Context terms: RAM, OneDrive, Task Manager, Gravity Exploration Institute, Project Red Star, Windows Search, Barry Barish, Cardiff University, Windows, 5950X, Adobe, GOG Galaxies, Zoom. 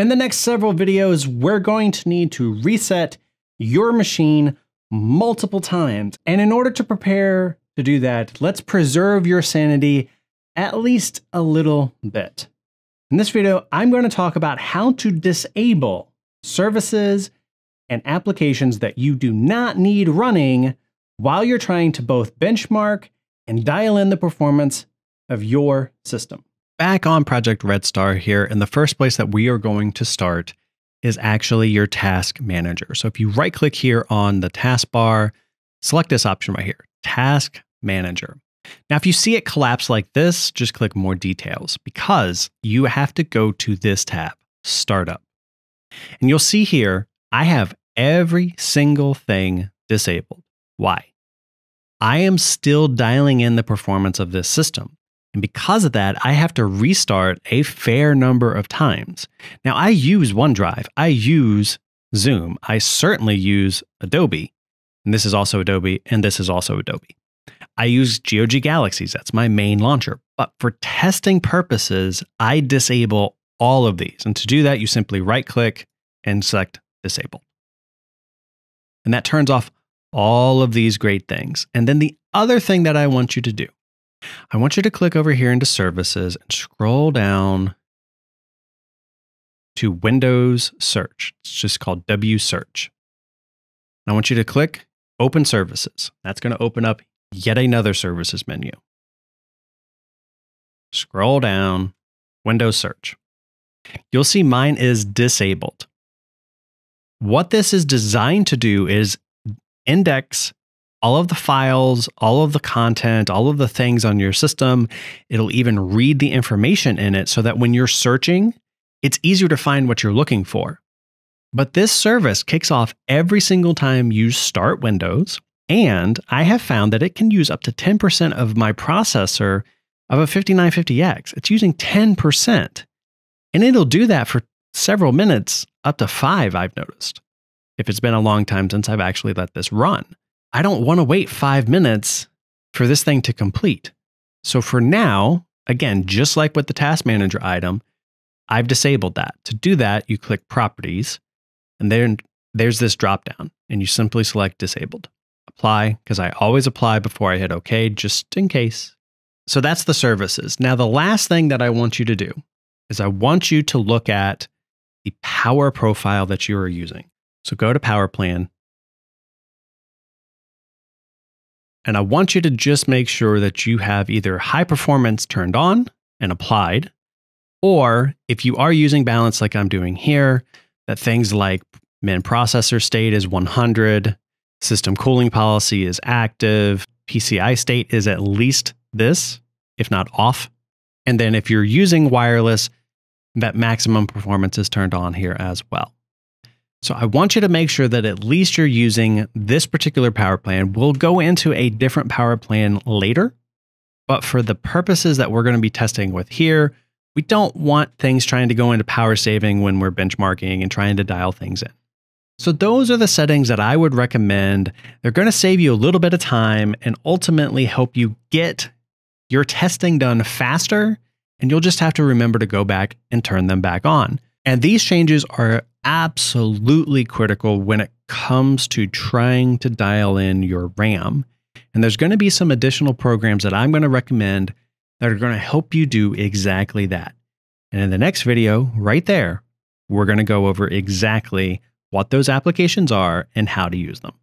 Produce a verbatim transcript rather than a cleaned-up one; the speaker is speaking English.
In the next several videos, we're going to need to reset your machine multiple times. And in order to prepare to do that, let's preserve your sanity at least a little bit. In this video, I'm going to talk about how to disable services and applications that you do not need running while you're trying to both benchmark and dial in the performance of your system. Back on Project Red Star here, and the first place that we are going to start is actually your Task Manager. So if you right click here on the taskbar, select this option right here, Task Manager. Now, if you see it collapse like this, just click More Details, because you have to go to this tab, Startup. And you'll see here, I have every single thing disabled. Why? I am still dialing in the performance of this system. And because of that, I have to restart a fair number of times. Now, I use OneDrive, I use Zoom, I certainly use Adobe, and this is also Adobe, and this is also Adobe. I use G O G Galaxies, that's my main launcher. But for testing purposes, I disable all of these. And to do that, you simply right-click and select Disable. And that turns off all of these great things. And then the other thing that I want you to do, I want you to click over here into Services and scroll down to Windows Search. It's just called W Search. And I want you to click Open Services. That's going to open up yet another services menu. Scroll down, Windows Search. You'll see mine is disabled. What this is designed to do is index all of the files, all of the content, all of the things on your system. It'll even read the information in it so that when you're searching, it's easier to find what you're looking for. But this service kicks off every single time you start Windows. And I have found that it can use up to ten percent of my processor of a fifty-nine fifty X. It's using ten percent. And it'll do that for several minutes, up to five, I've noticed. If it's been a long time since I've actually let this run, I don't want to wait five minutes for this thing to complete. So for now, again, just like with the Task Manager item, I've disabled that. To do that, you click Properties, and then there's this dropdown, and you simply select Disabled. Apply, because I always apply before I hit OK, just in case. So that's the services. Now, the last thing that I want you to do is I want you to look at the power profile that you are using. So go to Power Plan. And I want you to just make sure that you have either high performance turned on and applied, or if you are using balance like I'm doing here, that things like min processor state is one hundred. System cooling policy is active. P C I state is at least this, if not off. And then if you're using wireless, that maximum performance is turned on here as well. So I want you to make sure that at least you're using this particular power plan. We'll go into a different power plan later, but for the purposes that we're going to be testing with here, we don't want things trying to go into power saving when we're benchmarking and trying to dial things in. So those are the settings that I would recommend. They're going to save you a little bit of time and ultimately help you get your testing done faster. And you'll just have to remember to go back and turn them back on. And these changes are absolutely critical when it comes to trying to dial in your RAM. And there's going to be some additional programs that I'm going to recommend that are going to help you do exactly that. And in the next video, right there, we're going to go over exactly what those applications are and how to use them.